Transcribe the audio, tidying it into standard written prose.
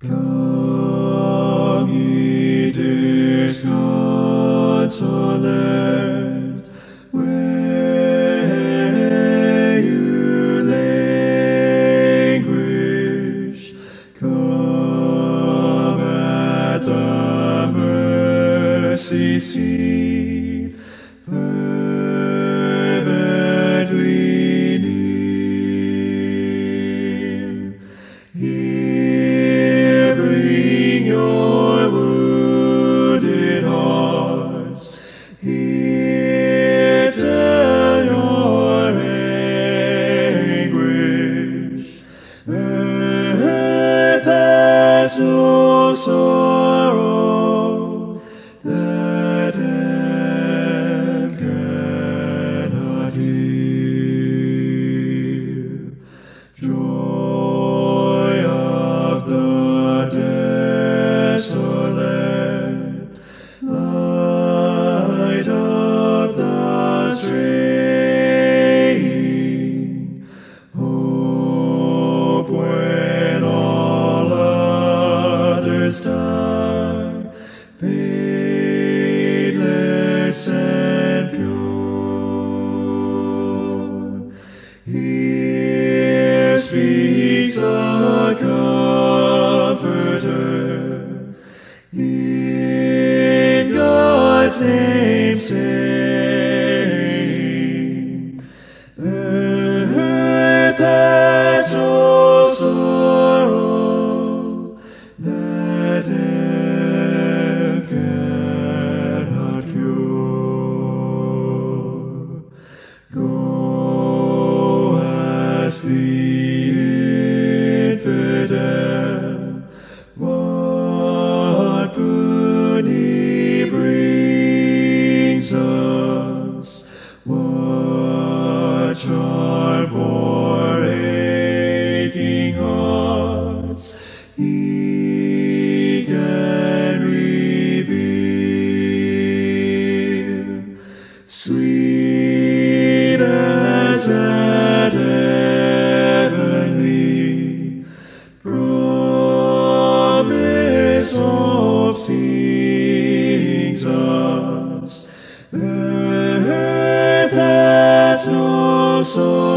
Come, ye disconsolate, where you languish, come at the mercy seat, fervently kneel. Here bring your wounded hearts, here tell your anguish. Earth has no sorrow that death cannot heal. Joy of the desolate, light of the straying, hope when all others die, fadeless and pure. Here speaks the Comforter, in God's name saying, earth has no sorrow that death cannot cure. Go ask the infidel what bounty brings us, what charm for aching hearts He can reveal. Sweet as that heavenly promise hope sings us, earth has no sorrow